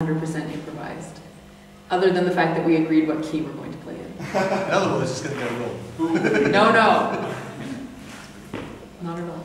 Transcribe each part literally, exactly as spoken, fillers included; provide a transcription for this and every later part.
one hundred percent improvised, other than the fact that we agreed what key we're going to play in. In other words, it's just going to go roll. No, no. Not at all.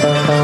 Thank you.